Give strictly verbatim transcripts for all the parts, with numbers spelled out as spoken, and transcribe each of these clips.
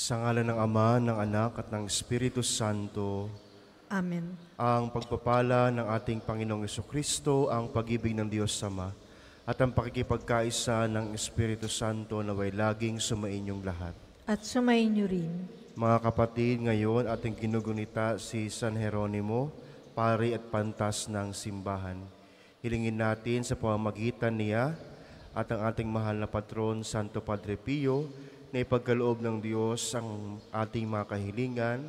Sa ngalan ng Ama, ng Anak, at ng Espiritu Santo. Amen. Ang pagpapala ng ating Panginoong Jesucristo, ang pag-ibig ng Diyos Ama, at ang pakikipagkaisa ng Espiritu Santo na way laging sumainyong lahat. At sumainyo rin. Mga kapatid, ngayon ating ginugunita si San Jeronimo, pari at pantas ng simbahan. Hilingin natin sa pamamagitan niya at ang ating mahal na patron, Santo Padre Pio, na ipagkaloob ng Diyos ang ating mga kahilingan,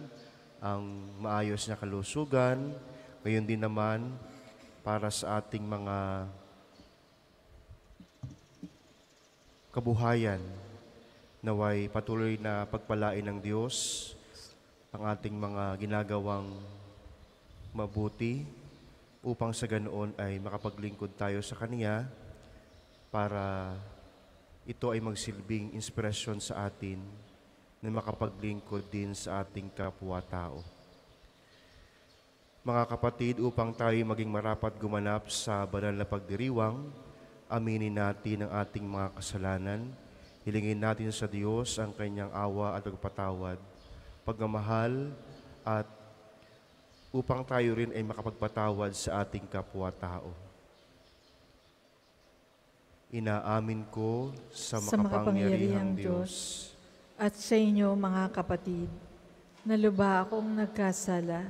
ang maayos na kalusugan, ngayon din naman para sa ating mga kabuhayan naway patuloy na pagpalain ng Diyos ang ating mga ginagawang mabuti upang sa ganoon ay makapaglingkod tayo sa Kanya para ito ay magsilbing inspirasyon sa atin na makapaglingkod din sa ating kapwa-tao. Mga kapatid, upang tayo maging marapat gumanap sa banal na pagdiriwang, aminin natin ang ating mga kasalanan, hilingin natin sa Diyos ang Kanyang awa at pagpatawad, pagmamahal, at upang tayo rin ay makapagpatawad sa ating kapwa-tao. Inaamin ko sa, sa makapangyarihang Diyos at sa inyo, mga kapatid, na lubha akong nagkasala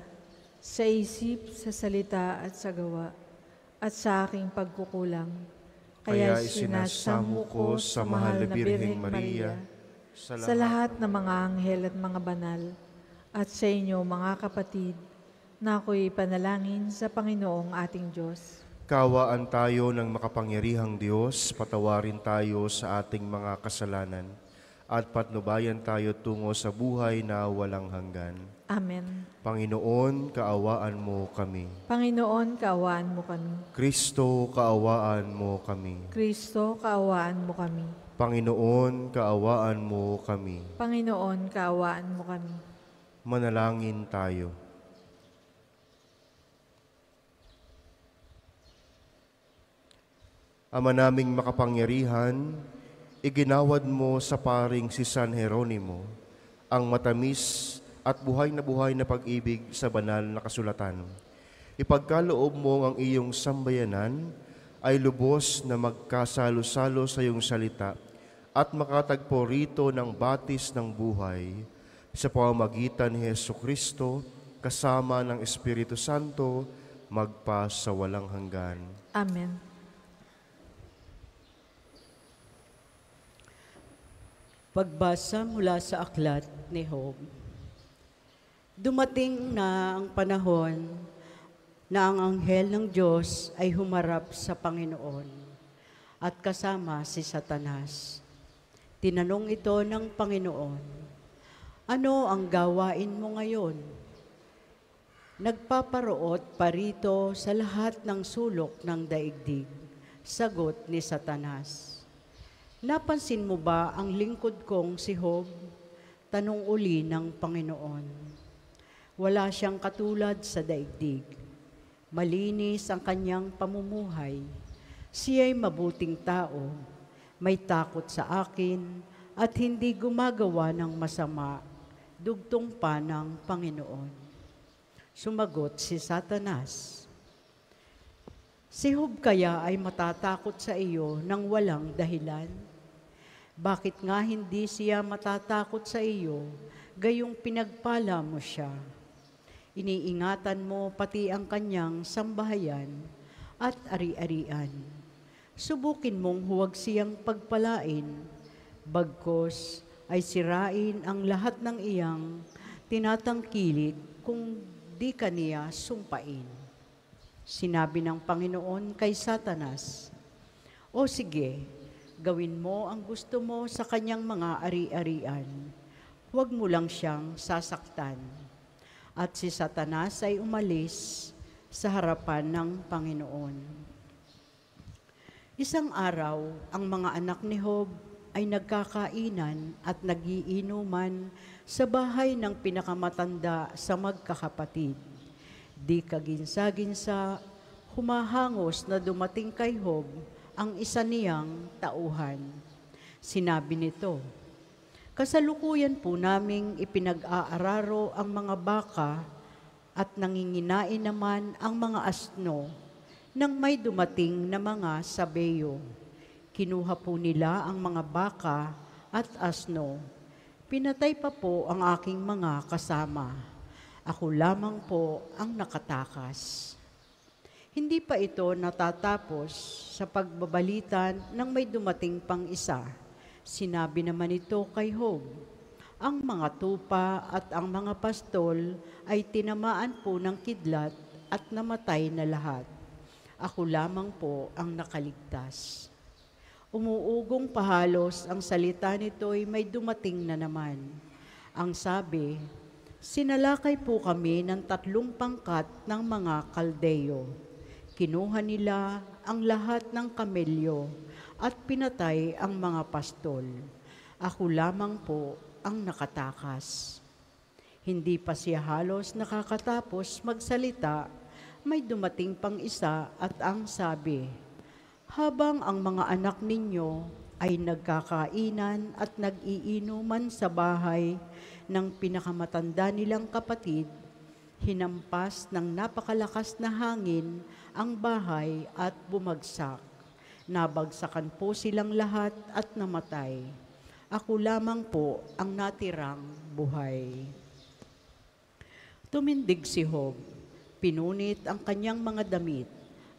sa isip, sa salita at sa gawa at sa aking pagkukulang. Kaya isinasamo ko sa mahal na Birheng Maria, sa, sa lahat ng mga anghel at mga banal, at sa inyo, mga kapatid, na ako'y panalangin sa Panginoong ating Diyos. Kawaan tayo ng makapangyarihang Diyos, patawarin tayo sa ating mga kasalanan, at patnubayan tayo tungo sa buhay na walang hanggan. Amen. Panginoon, kaawaan mo kami. Panginoon, kaawaan mo kami. Kristo, kaawaan mo kami. Kristo, kaawaan mo kami. Panginoon, kaawaan mo kami. Panginoon, kaawaan mo kami. Manalangin tayo. Ama naming makapangyarihan, iginawad mo sa paring si San Jeronimo ang matamis at buhay na buhay na pag-ibig sa banal na kasulatan. Ipagkaloob mo ang iyong sambayanan ay lubos na magkasalo-salo sa iyong salita at makatagpo rito ng batis ng buhay sa pamamagitan ni Jesucristo kasama ng Espiritu Santo magpa sa walang hanggan. Amen. Pagbasa mula sa aklat ni Hob. Dumating na ang panahon na ang anghel ng Diyos ay humarap sa Panginoon at kasama si Satanas. Tinanong ito ng Panginoon, ano ang gawain mo ngayon? Nagpaparoot pa rito sa lahat ng sulok ng daigdig, sagot ni Satanas. Napansin mo ba ang lingkod kong si Hob? Tanong uli ng Panginoon. Wala siyang katulad sa daigdig. Malinis ang kanyang pamumuhay. Siya'y mabuting tao. May takot sa akin at hindi gumagawa ng masama. Dugtong pa ng Panginoon. Sumagot si Satanas. Si Hob kaya ay matatakot sa iyo ng walang dahilan? Bakit nga hindi siya matatakot sa iyo, gayong pinagpala mo siya? Iniingatan mo pati ang kanyang sambahayan at ari-arian. Subukin mong huwag siyang pagpalain, bagkos ay sirain ang lahat ng iyang tinatangkilik kung di kaniya sumpain. Sinabi ng Panginoon kay Satanas, o sige, gawin mo ang gusto mo sa kanyang mga ari-arian. Huwag mo lang siyang sasaktan. At si Satanas ay umalis sa harapan ng Panginoon. Isang araw, ang mga anak ni Hob ay nagkakainan at nagiinuman sa bahay ng pinakamatanda sa magkakapatid. Di kaginsa-ginsa, humahangos na dumating kay Hob ang isa niyang tauhan. Sinabi nito, Kasalukuyan po naming ipinag-aararo ang mga baka at nanginginain naman ang mga asno nang may dumating na mga sabeyo. Kinuha po nila ang mga baka at asno. Pinatay pa po ang aking mga kasama. Ako lamang po ang nakatakas. Hindi pa ito natatapos sa pagbabalitan ng may dumating pang isa. Sinabi naman ito kay Hob, ang mga tupa at ang mga pastol ay tinamaan po ng kidlat at namatay na lahat. Ako lamang po ang nakaligtas. Umuugong pahalos ang salita nito'y may dumating na naman. Ang sabi, sinalakay po kami ng tatlong pangkat ng mga kaldeyo. Kinuha nila ang lahat ng kamelyo at pinatay ang mga pastol. Ako lamang po ang nakatakas. Hindi pa siya halos nakakatapos magsalita, may dumating pang isa at ang sabi, habang ang mga anak ninyo ay nagkakainan at nag-iinuman sa bahay ng pinakamatanda nilang kapatid, hinampas ng napakalakas na hangin ang bahay at bumagsak. Nabagsakan po silang lahat at namatay. Ako lamang po ang natirang buhay. Tumindig si Hob, pinunit ang kanyang mga damit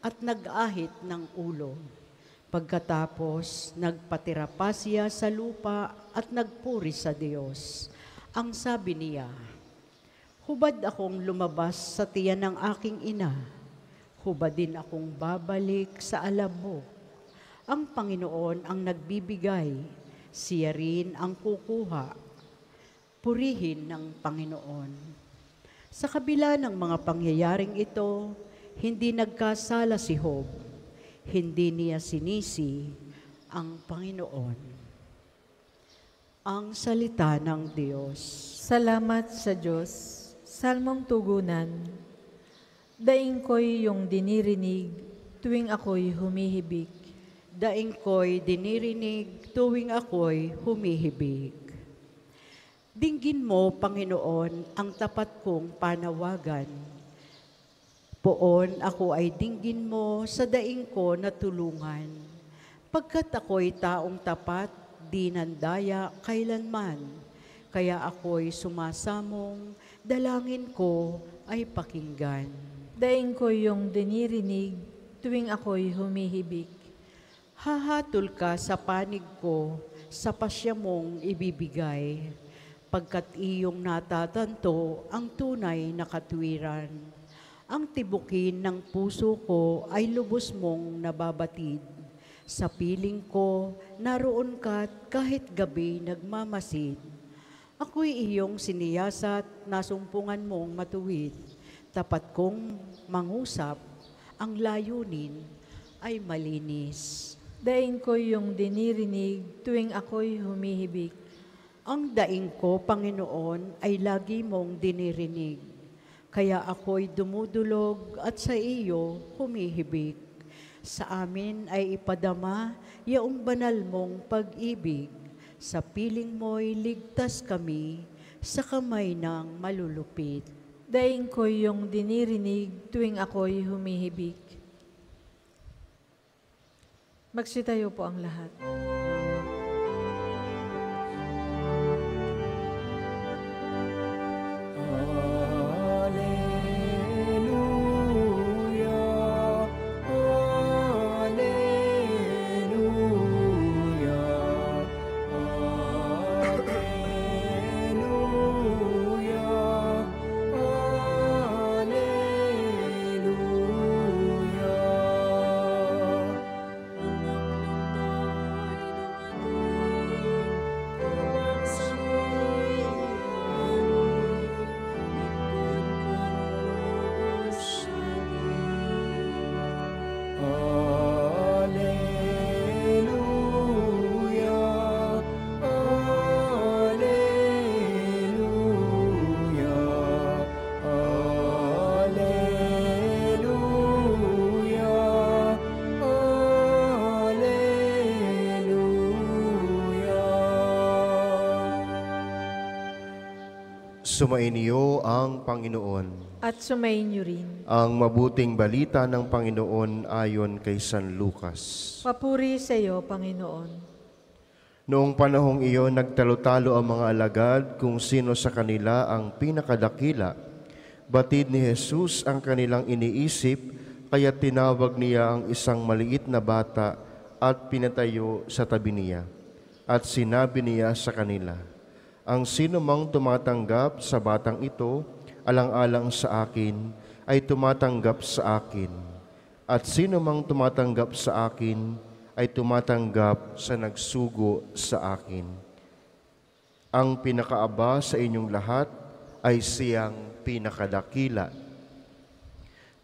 at nag-ahit ng ulo. Pagkatapos, nagpatira pa siya sa lupa at nagpuri sa Diyos. Ang sabi niya, hubad akong lumabas sa tiyan ng aking ina, hubad din akong babalik sa alabok. Ang Panginoon ang nagbibigay, siya rin ang kukuha. Purihin ng Panginoon. Sa kabila ng mga pangyayaring ito, hindi nagkasala si Hob. Hindi niya sinisi ang Panginoon. Ang salita ng Diyos. Salamat sa Diyos. Salmong tugunan. Daing ko'y yung dinirinig, tuwing ako'y humihibik. Daing ko'y dinirinig, tuwing ako'y humihibig. Dinggin mo, Panginoon, ang tapat kong panawagan. Poon ako ay dinggin mo sa daing ko na tulungan. Pagkat ako'y taong tapat, di nandaya kailanman. Kaya ako'y sumasamong, dalangin ko ay pakinggan. Daing ko'y yung dinirinig, tuwing ako'y humihibig. Hahatol ka sa panig ko, sa pasya mong ibibigay, pagkat iyong natatanto ang tunay na katwiran. Ang tibukin ng puso ko ay lubos mong nababatid. Sa piling ko, naroon ka kahit gabi nagmamasid. Ako'y iyong siniyasat, nasumpungan mong matuwid. Tapat kong mangusap, ang layunin ay malinis. Daing ko yung dinirinig, tuwing ako'y humihibik. Ang daing ko, Panginoon, ay lagi mong dinirinig. Kaya ako'y dumudulog at sa iyo humihibik. Sa amin ay ipadama yaong banal mong pag-ibig. Sa piling mo'y ligtas kami, sa kamay ng malulupit. Daing ko yung dinirinig, tuwing ako'y humihibik. Magsitayo po ang lahat. Sumainyo ang Panginoon. At sumainyo rin. Ang mabuting balita ng Panginoon ayon kay San Lucas. Papuri sa iyo, Panginoon. Noong panahong iyon, nagtalo-talo ang mga alagad kung sino sa kanila ang pinakadakila. Batid ni Jesus ang kanilang iniisip, kaya tinawag niya ang isang maliit na bata at pinatayo sa tabi niya. At sinabi niya sa kanila, ang sinumang tumatanggap sa batang ito, alang-alang sa akin, ay tumatanggap sa akin. At sinumang tumatanggap sa akin, ay tumatanggap sa nagsugo sa akin. Ang pinakaaba sa inyong lahat ay siyang pinakadakila.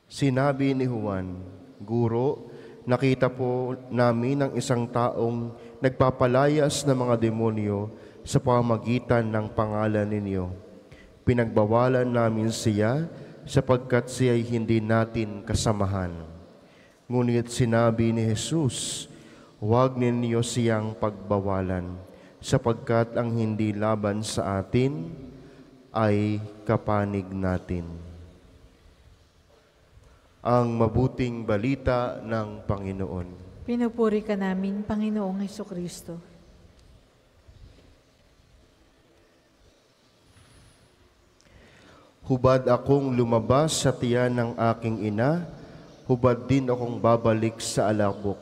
Sinabi ni Juan, Guro, nakita po namin ang isang taong nagpapalayas ng mga demonyo sa pamagitan ng pangalan ninyo. Pinagbawalan namin siya sapagkat siya'y hindi natin kasamahan. Ngunit sinabi ni Jesus, huwag ninyo siyang pagbawalan sapagkat ang hindi laban sa atin ay kapanig natin. Ang mabuting balita ng Panginoon. Pinupuri ka namin, Panginoong Jesucristo. Hubad akong lumabas sa tiyan ng aking ina, hubad din akong babalik sa alabok.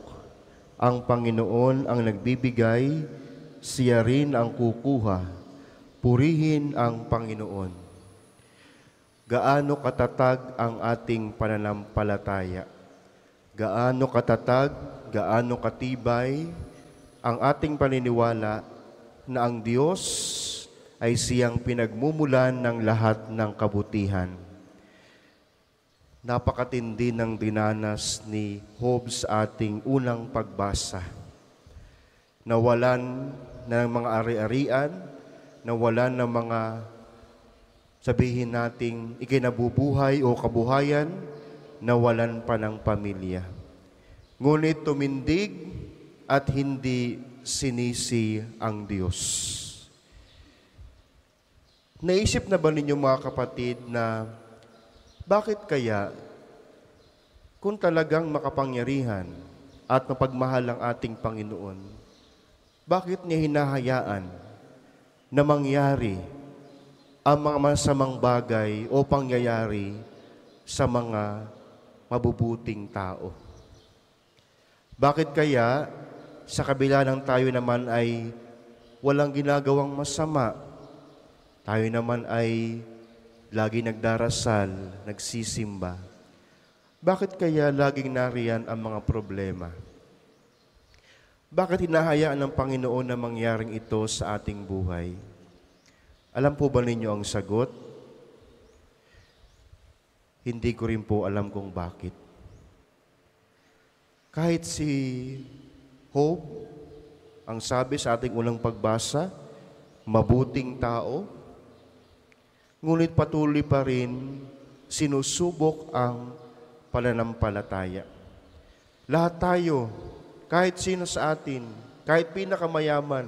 Ang Panginoon ang nagbibigay, siya rin ang kukuha. Purihin ang Panginoon. Gaano katatag ang ating pananampalataya? Gaano katatag, gaano katibay ang ating paniniwala na ang Diyos ay siyang pinagmumulan ng lahat ng kabutihan. Napakatindi ng dinanas ni Hob sa ating unang pagbasa. Nawalan ng mga ari-arian, nawalan ng mga sabihin nating ikinabubuhay o kabuhayan, nawalan pa ng pamilya. Ngunit tumindig at hindi sinisi ang Diyos. Naisip na ba ninyo mga kapatid na bakit kaya kung talagang makapangyarihan at mapagmahal ang ating Panginoon, bakit niya hinahayaan na mangyari ang mga masamang bagay o pangyayari sa mga mabubuting tao? Bakit kaya sa kabila ng tayo naman ay walang ginagawang masama, tayo naman ay lagi nagdarasal, nagsisimba. Bakit kaya laging nariyan ang mga problema? Bakit hinahayaan ng Panginoon na mangyaring ito sa ating buhay? Alam po ba ninyo ang sagot? Hindi ko rin po alam kung bakit. Kahit si Hob, ang sabi sa ating unang pagbasa, mabuting tao, ngunit patuloy pa rin sinusubok ang pananampalataya. Lahat tayo, kahit sino sa atin, kahit pinakamayaman,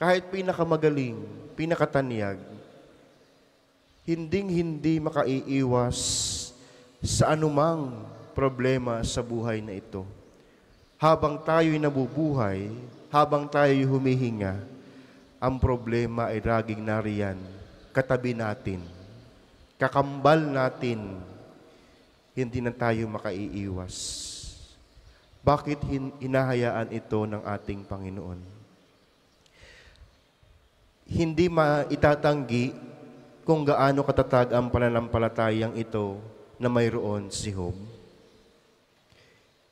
kahit pinakamagaling, pinakatanyag, hinding-hindi makaiiwas sa anumang problema sa buhay na ito. Habang tayo'y nabubuhay, habang tayo'y humihinga, ang problema ay laging nariyan. Katabi natin, kakambal natin, hindi na tayo makaiiwas. Bakit hinahayaan ito ng ating Panginoon? Hindi maitatanggi kung gaano katatag ang pananampalatayang ito na mayroon si Hob.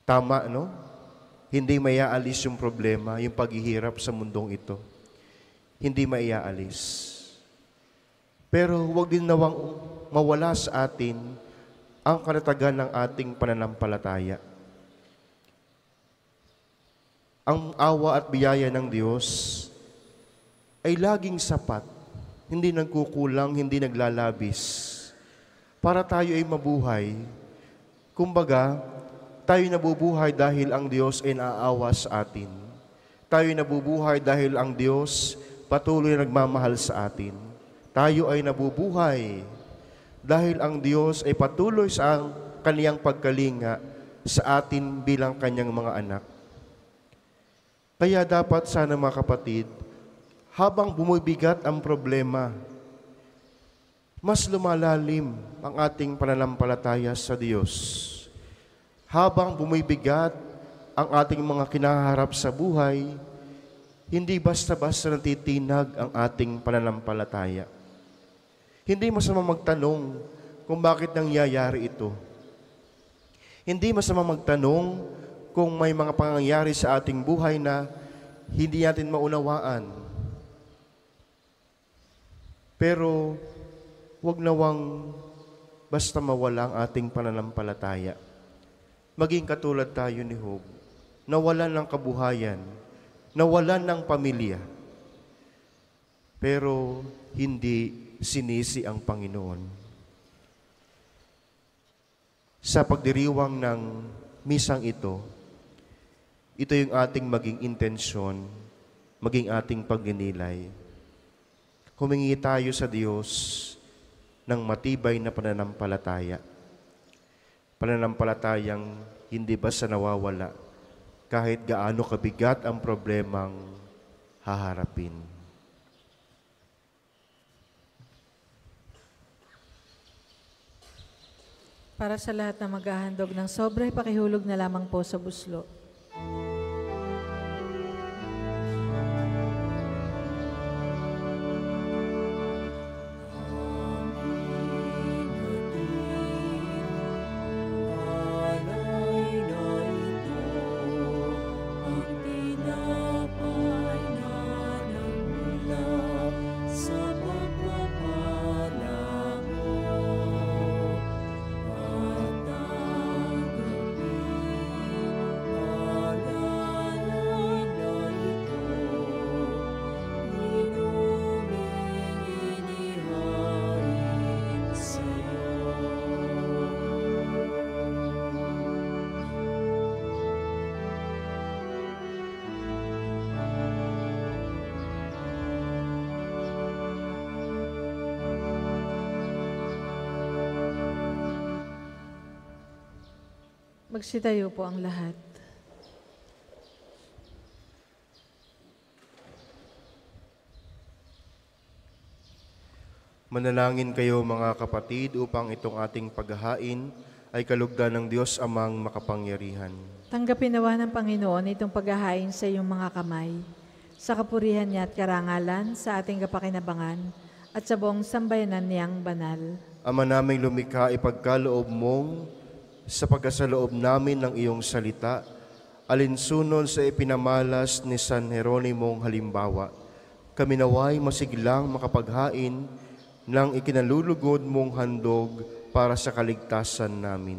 Tama, no? Hindi maiaalis yung problema, yung paghihirap sa mundong ito. Hindi maiaalis. Pero huwag din nawang mawala sa atin ang kalatagan ng ating pananampalataya. Ang awa at biyaya ng Diyos ay laging sapat, hindi nagkukulang, hindi naglalabis, para tayo ay mabuhay. Kumbaga, tayo nabubuhay dahil ang Diyos ay naaawa sa atin. Tayo nabubuhay dahil ang Diyos patuloy nagmamahal sa atin. tayo ay nabubuhay dahil ang Diyos ay patuloy sa kaniyang pagkalinga sa atin bilang kaniyang mga anak. Kaya dapat sana mga kapatid, habang bumibigat ang problema, mas lumalalim ang ating pananampalataya sa Diyos. Habang bumibigat ang ating mga kinaharap sa buhay, hindi basta-basta natitinag ang ating pananampalataya. Hindi masama magtanong kung bakit nangyayari ito. Hindi masama magtanong kung may mga pangyayari sa ating buhay na hindi natin maunawaan. Pero huwag nawang basta mawala ang ating pananampalataya. Maging katulad tayo ni Hob, nawalan ng kabuhayan, nawalan ng pamilya, pero hindi sinisi ang Panginoon. Sa pagdiriwang ng misang ito, ito yung ating maging intensyon, maging ating pagninilay. Humingi tayo sa Diyos ng matibay na pananampalataya. Pananampalatayang hindi basta nawawala kahit gaano kabigat ang problemang haharapin. Para sa lahat na maghahandog ng sobre, pakihulog na lamang po sa buslo. Magsitayo po ang lahat. Manalangin kayo mga kapatid upang itong ating paghahain ay kalugdan ng Diyos Amang makapangyarihan. Tanggapin nawa ng Panginoon itong paghahain sa iyong mga kamay, sa kapurihan niya at karangalan, sa ating kapakinabangan, at sa buong sambayanan niyang banal. Ama naming lumikha, ipagkaloob mong sa pagkasaloob namin ng iyong salita, alinsunod sa ipinamalas ni San Jeronimong halimbawa, kami naway masiglang makapaghain ng ikinalulugod mong handog para sa kaligtasan namin.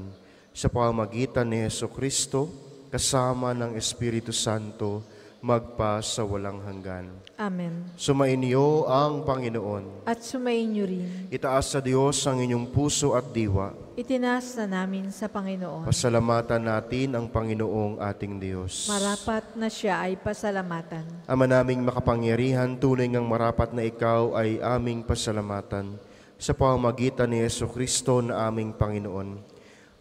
Sa pamagitan ni Jesucristo, kasama ng Espiritu Santo, magpa sa walang hanggan. Amen. Sumainyo ang Panginoon. At sumainyo rin. Itaas sa Diyos ang inyong puso at diwa. Itinaas na namin sa Panginoon. Pasalamatan natin ang Panginoong ating Diyos. Marapat na siya ay pasalamatan. Ama naming makapangyarihan, tunay ngang marapat na ikaw ay aming pasalamatan sa pamagitan ni Jesucristo na aming Panginoon.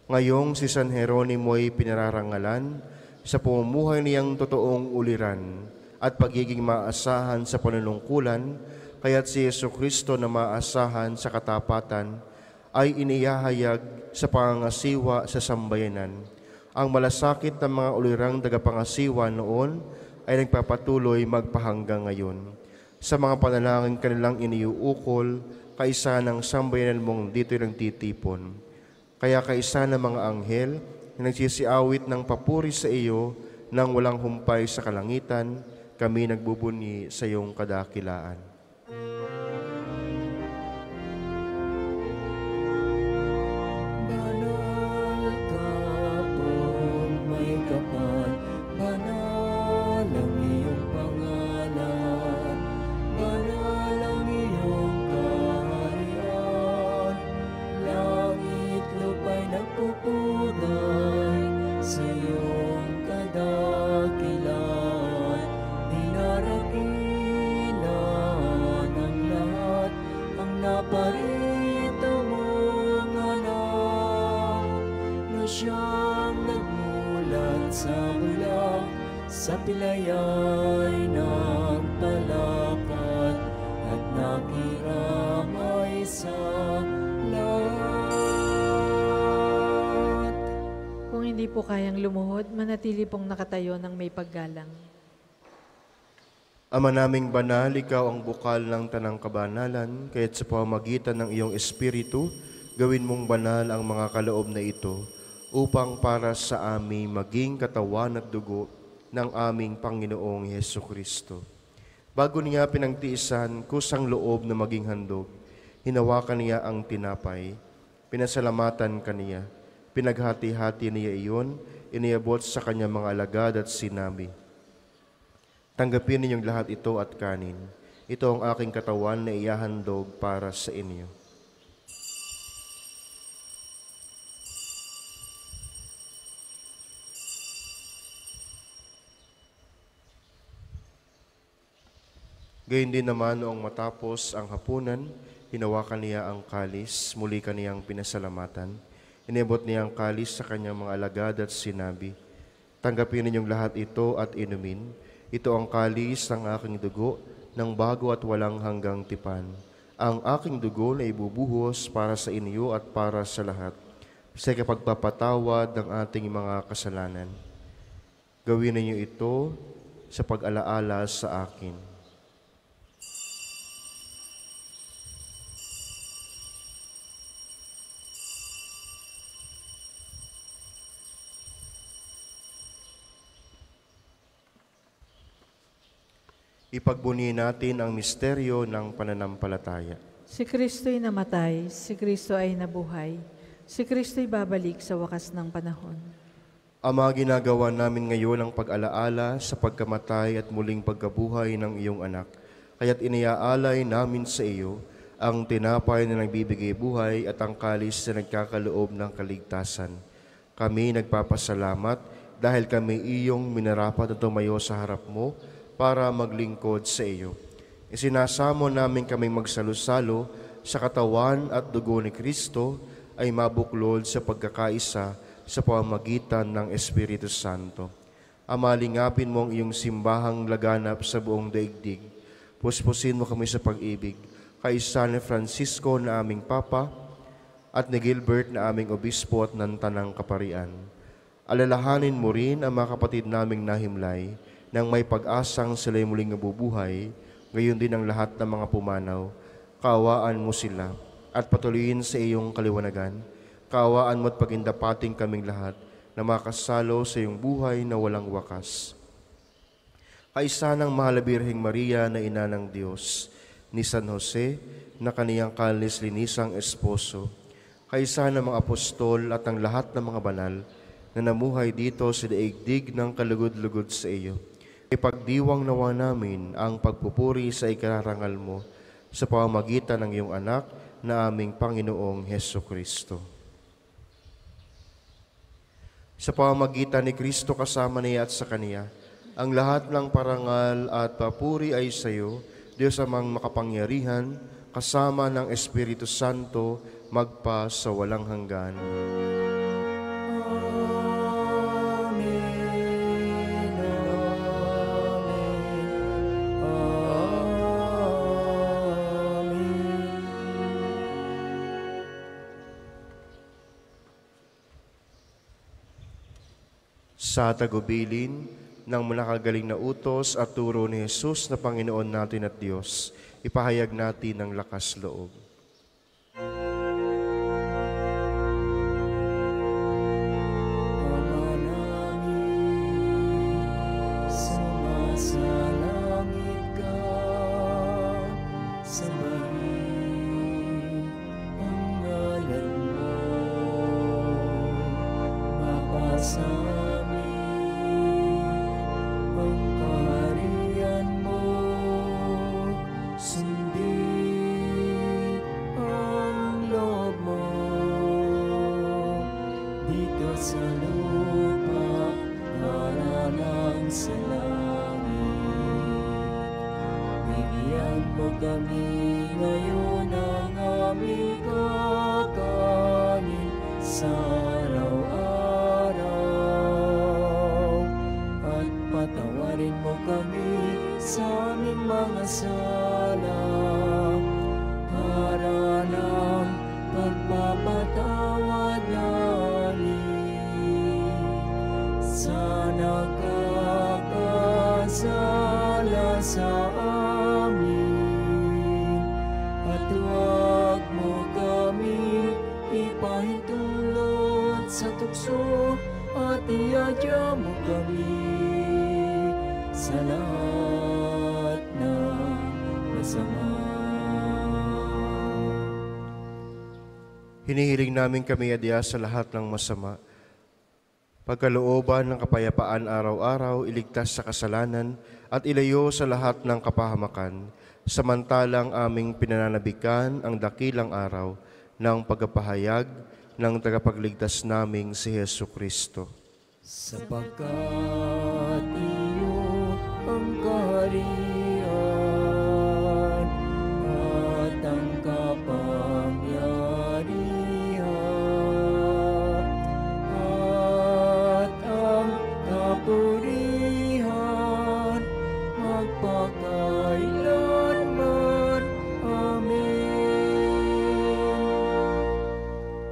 Ngayong si San Jeronimo ay pinararangalan sa pamumuhay niyang totoong uliran at pagiging maasahan sa panunungkulan, kaya't si Jesucristo na maasahan sa katapatan ay inihahayag sa pangangasiwa sa sambayanan. Ang malasakit ng mga ulirang tagapangasiwa noon ay nagpapatuloy magpahanggang ngayon. Sa mga panalangin kanilang iniuukol, kaisa ng sambayanan mong dito'y nagtitipon. Kaya kaisa ng mga anghel na nagsisiawit ng papuri sa iyo nang walang humpay sa kalangitan, kami nagbubunyi sa iyong kadakilaan. Lord. tilaya'y nagpalapat at nakiramay sa lahat. Kung hindi po kayang lumuhod, manatili pong nakatayo ng may paggalang. Ama naming banal, ikaw ang bukal ng tanang kabanalan, kaya't sa pamagitan ng iyong espiritu, gawin mong banal ang mga kaloob na ito upang para sa amin maging katawan at dugo ng aming Panginoong Jesucristo. Bago niya pinagtiisan kusang loob na maging handog, hinawakan niya ang tinapay, pinasalamatan kaniya, pinaghati-hati niya iyon, iniabot sa kanya mga alagad at sinabi, "Tanggapin ninyong lahat ito at kanin. Ito ang aking katawan na iyahandog para sa inyo." Gayon din naman noong matapos ang hapunan, hinawakan niya ang kalis, muli kaniyang pinasalamatan. Inibot niya ang kalis sa kanyang mga alagad at sinabi, "Tanggapin ninyong lahat ito at inumin. Ito ang kalis ng aking dugo, ng bago at walang hanggang tipan. Ang aking dugo na ibubuhos para sa inyo at para sa lahat, sa kapagpapatawad ng ating mga kasalanan. Gawin ninyo ito sa pag-alaala sa akin." Ipagbuni natin ang misteryo ng pananampalataya. Si Kristo'y namatay, si Kristo ay nabuhay, si Kristo'y babalik sa wakas ng panahon. Ama, ginagawa namin ngayon ang pag-alaala sa pagkamatay at muling pagkabuhay ng iyong anak, kaya't iniaalay namin sa iyo ang tinapay na nagbibigay buhay at ang kalis na nagkakaloob ng kaligtasan. Kami nagpapasalamat dahil kami iyong minarapat na tumayo sa harap mo para maglingkod sa iyo. Isinasamo namin kaming magsalusalo sa katawan at dugo ni Kristo ay mabuklod sa pagkakaisa sa pamagitan ng Espiritu Santo. Ama, lingapin mo ang iyong simbahang laganap sa buong daigdig. Puspusin mo kami sa pag-ibig, kay San Francisco na aming Papa at ni Gilbert na aming Obispo at ng Tanang Kaparian. Alalahanin mo rin ang mga kapatid naming nahimlay, nang may pag-asang sila'y muling nabubuhay, gayon din ang lahat ng mga pumanaw. Kaawaan mo sila at patuloyin sa iyong kaliwanagan. Kaawaan mo at pagindapating kaming lahat na makasalo sa iyong buhay na walang wakas. Kaisa ng Mahal na Birheng Maria na Ina ng Diyos, ni San Jose na kaniyang kalis linisang esposo, kaisa ng mga apostol at ang lahat ng mga banal na namuhay dito sa daigdig ng kalugod-lugod sa iyo. Ipagdiwang nawa namin ang pagpupuri sa ikararangal mo sa pamamagitan ng iyong anak na aming Panginoong Jesucristo. Sa pamamagitan ni Kristo kasama niya at sa kaniya, ang lahat ng parangal at papuri ay sa iyo, Diyos amang makapangyarihan, kasama ng Espiritu Santo, magpa sa walang hanggan. Sa tagubilin ng manakagaling na utos at turo ni Jesus na Panginoon natin at Diyos, ipahayag natin ang lakas loob. Patawarin mapatawad namin sa nakakasala sa amin, at huwag mo kami ipahintulot sa tukso, at iadya mo kami sa lahat na masama. Hinihiling namin kami adya sa lahat ng masama. Pagkalooban ng kapayapaan araw-araw, iligtas sa kasalanan at ilayo sa lahat ng kapahamakan, samantalang aming pinananabikan ang dakilang araw ng pagpapahayag ng tagapagligtas naming si Jesucristo. Sapagkat iyo ang kaharian at ang kapangyarihan at ang kapurihan magpakailanman. Amen.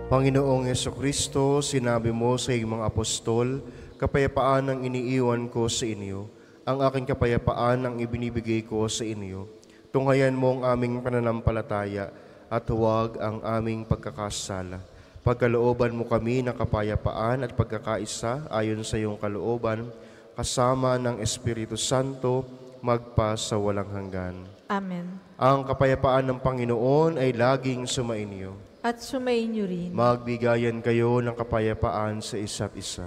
Panginoong Jesucristo, sinabi mo sa iyong mga apostol, kapayapaan ang iniiwan ko sa inyo, ang aking kapayapaan ang ibinibigay ko sa inyo. Tunghayan mo ang aming pananampalataya at huwag ang aming pagkakasala. Pagkalooban mo kami ng kapayapaan at pagkakaisa ayon sa iyong kalooban, kasama ng Espiritu Santo, magpa sa walang hanggan. Amen. Ang kapayapaan ng Panginoon ay laging sumainyo. At sumainyo rin. Magbigayan kayo ng kapayapaan sa isa't isa.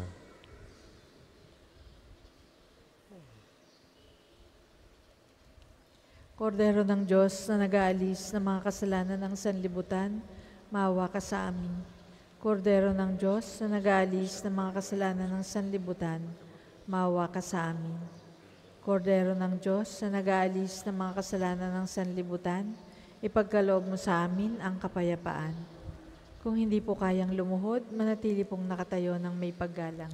Kordero ng Diyos na nag-aalis ng mga kasalanan ng sanlibutan, maawa ka sa amin. Kordero ng Diyos na nag-aalis ng mga kasalanan ng sanlibutan, maawa ka sa amin. Kordero ng Diyos na nag-aalis ng mga kasalanan ng sanlibutan, ipagkaloob mo sa amin ang kapayapaan. Kung hindi po kayang lumuhod, manatili pong nakatayo ng may paggalang.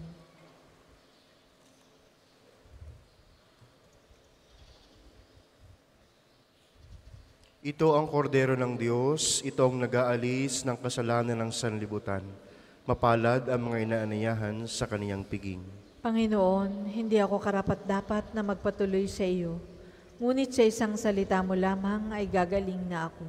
Ito ang kordero ng Diyos, ito ang nag-aalis ng kasalanan ng sanlibutan. Mapalad ang mga inaanayahan sa kaniyang piging. Panginoon, hindi ako karapat-dapat na magpatuloy sa iyo. Ngunit sa isang salita mo lamang ay gagaling na ako.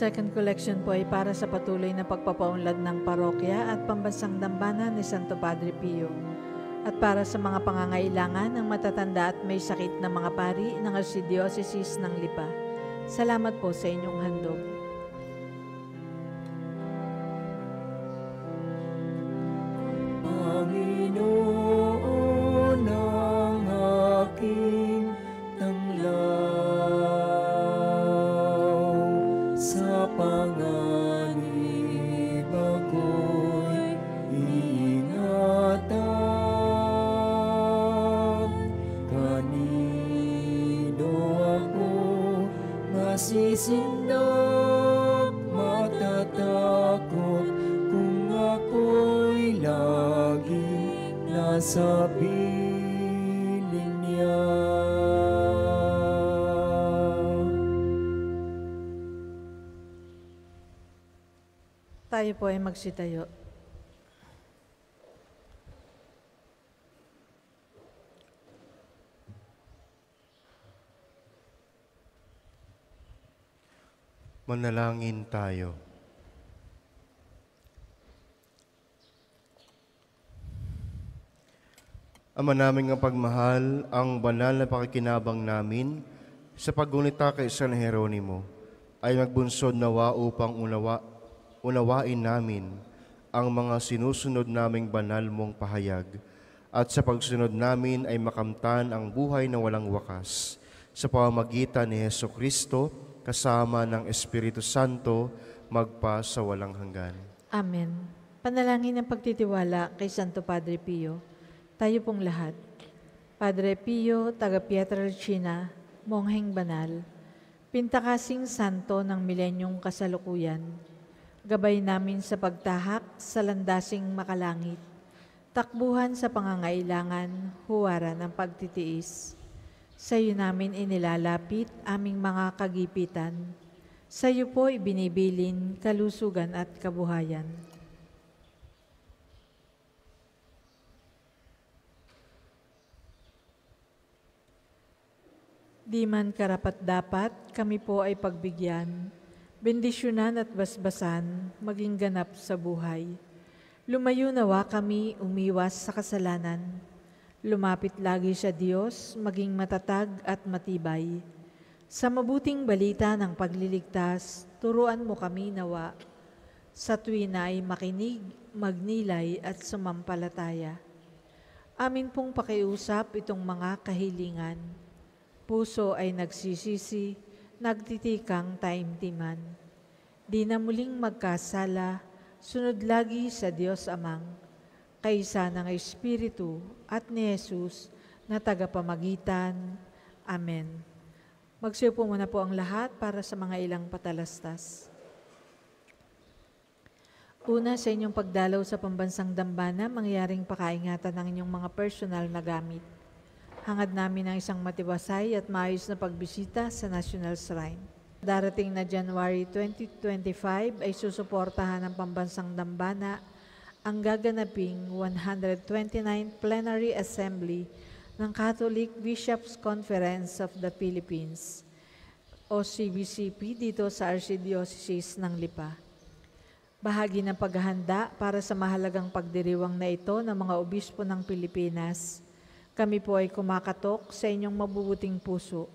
Second collection po ay para sa patuloy na pagpapaunlad ng parokya at pambansang dambana ni Santo Padre Pio. at para sa mga pangangailangan ng matatanda at may sakit na mga pari ng Archidiocesis ng Lipa. Salamat po sa inyong handog. Panginoon ang aking tanglaw, sa panganib ako'y iingatan, kanino ako masisindak, matatakot kung ako'y lagi nasa piling niya. Tayo po ay magsitayo. Manalangin tayo. Ama naming ang pagmahal, ang banal na pakikinabang namin sa paggunita kay San Jeronimo ay magbunsod nawa upang unawa Unawain namin ang mga sinusunod naming banal mong pahayag at sa pagsunod namin ay makamtan ang buhay na walang wakas sa pamamagitan ni Jesucristo kasama ng Espiritu Santo magpa sa walang hanggan. Amen. Panalangin ng pagtitiwala kay Santo Padre Pio. Tayo pong lahat. Padre Pio, taga Pietrelcina, mongheng banal, pintakasing santo ng milenyong kasalukuyan, gabay namin sa pagtahak sa landasing makalangit, takbuhan sa pangangailangan, huwara ng pagtitiis. Sa iyo namin inilalapit aming mga kagipitan. Sa iyo po ibinibilin kalusugan at kabuhayan. Di man karapat-dapat, kami po ay pagbigyan, bendisyonan at basbasan, maging ganap sa buhay. Lumayo nawa kami, umiwas sa kasalanan. Lumapit lagi sa Diyos, maging matatag at matibay. Sa mabuting balita ng pagliligtas, turuan mo kami nawa. Sa tuwi na ay makinig, magnilay at sumampalataya. Amin pong pakiusap itong mga kahilingan. Puso ay nagsisisi, nagtitikang taimtiman. Di na muling magkasala, sunod lagi sa Diyos Amang, kaysa ng Espiritu at ni Jesus na tagapamagitan. Amen. Magsiyo po muna po ang lahat para sa mga ilang patalastas. Una, sa inyong pagdalaw sa pambansang dambana, mangyaring pakaingatan ng inyong mga personal na gamit. Hangad namin ang isang matiwasay at maayos na pagbisita sa National Shrine. Darating na January twenty twenty-five ay susuportahan ng pambansang dambana ang gaganaping one hundred twenty-ninth Plenary Assembly ng Catholic Bishops Conference of the Philippines o C B C P dito sa Archidiocesis ng Lipa. Bahagi ng paghahanda para sa mahalagang pagdiriwang na ito ng mga obispo ng Pilipinas, kami po ay kumakatok sa inyong mabubuting puso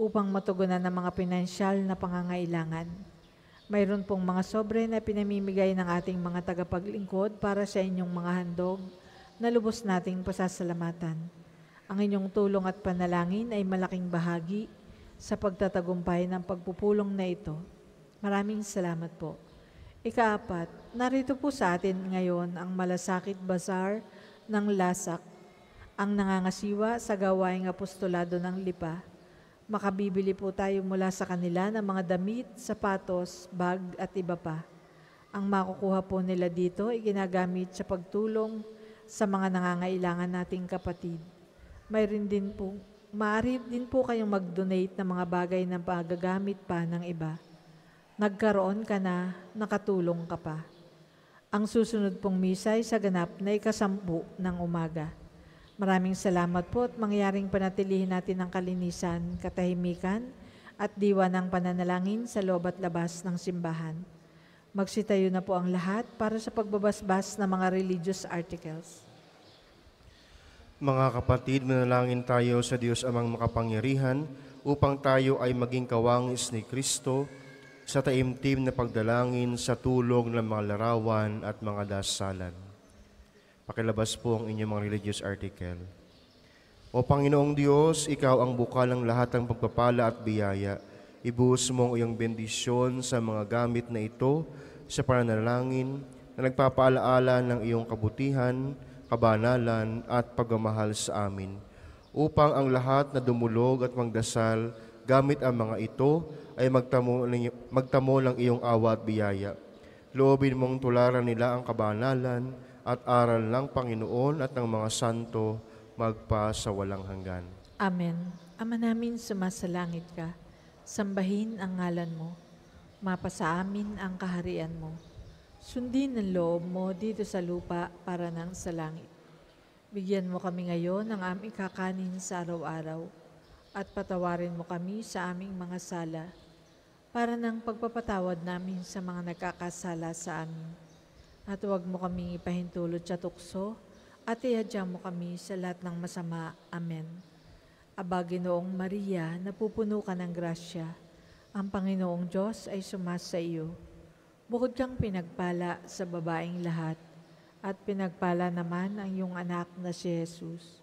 upang matugunan ang mga pinansyal na pangangailangan. Mayroon pong mga sobre na pinamimigay ng ating mga tagapaglingkod para sa inyong mga handog na lubos nating pasasalamatan. Ang inyong tulong at panalangin ay malaking bahagi sa pagtatagumpay ng pagpupulong na ito. Maraming salamat po. Ikaapat, narito po sa atin ngayon ang Malasakit Bazaar ng Lasak, ang nangangasiwa sa gawaing apostolado ng Lipa. Makabibili po tayo mula sa kanila ng mga damit, sapatos, bag at iba pa. Ang makukuha po nila dito ay ginagamit sa pagtulong sa mga nangangailangan nating kapatid. Mayroon din po, maaari din po kayong mag-donate ng mga bagay na pagagamit pa ng iba. Nagkaroon ka na, nakatulong ka pa. Ang susunod pong misa ay sa ganap na ikasampu ng umaga. Maraming salamat po at mangyaring panatilihin natin ang kalinisan, katahimikan at diwa ng pananalangin sa loob at labas ng simbahan. Magsitayo na po ang lahat para sa pagbabasbas ng mga religious articles. Mga kapatid, manalangin tayo sa Diyos Amang makapangyarihan upang tayo ay maging kawangis ni Kristo sa taimtim na pagdalangin sa tulong ng mga larawan at mga dasalan. Pakilabas po ang inyong mga religious article. O Panginoong Diyos, Ikaw ang bukal ng lahat ng pagpapala at biyaya. Ibuhos mo ang iyong bendisyon sa mga gamit na ito sa pananalangin na nagpapaalaala ng iyong kabutihan, kabanalan at pagmamahal sa amin, upang ang lahat na dumulog at magdasal gamit ang mga ito ay magtamo, magtamo ng iyong awa at biyaya. Loobin mong tularan nila ang kabanalan at aral ng Panginoon at ng mga santo magpa sa walang hanggan. Amen. Ama namin, sumasalangit ka. Sambahin ang ngalan mo. Mapasa amin ang kaharian mo. Sundin ang loob mo dito sa lupa para nang sa langit. Bigyan mo kami ngayon ng aming kakanin sa araw-araw at patawarin mo kami sa aming mga sala para nang pagpapatawad namin sa mga nagkakasala sa amin. At huwag mo kaming ipahintulot sa tukso at ihadya mo kami sa lahat ng masama. Amen. Aba, Ginoong Maria, napupuno ka ng grasya. Ang Panginoong Diyos ay sumasa iyo. Bukod kang pinagpala sa babaeng lahat, at pinagpala naman ang iyong anak na si Jesus.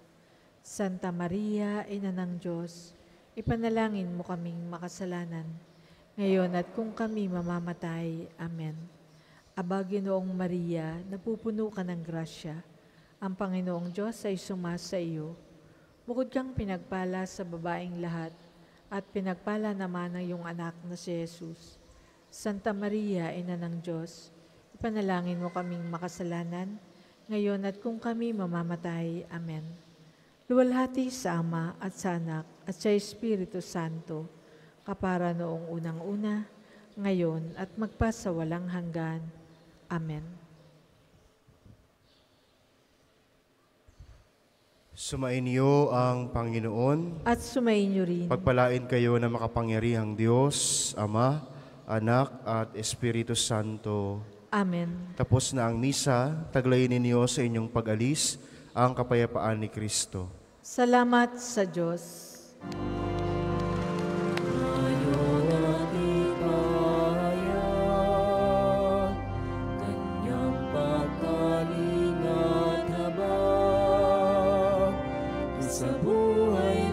Santa Maria, Ina ng Diyos, ipanalangin mo kaming makasalanan, ngayon at kung kami mamamatay. Amen. Aba, Ginoong Maria, napupuno ka ng grasya. Ang Panginoong Diyos ay sumasa iyo. Bukod kang pinagpala sa babaeng lahat, at pinagpala naman ang iyong anak na si Jesus. Santa Maria, Ina ng Diyos, ipanalangin mo kaming makasalanan, ngayon at kung kami mamamatay. Amen. Luwalhati sa Ama at sa Anak at sa Espiritu Santo, kapara noong unang-una, ngayon at magpasawalang hanggan. Amen. Sumainyo ang Panginoon at sumainyo rin. Pagpalain kayo ng makapangyarihang Diyos, Ama, Anak at Espiritu Santo. Amen. Tapos na ang misa, taglayin ninyo sa inyong pag-alis ang kapayapaan ni Kristo. Salamat sa Diyos. Sa buhay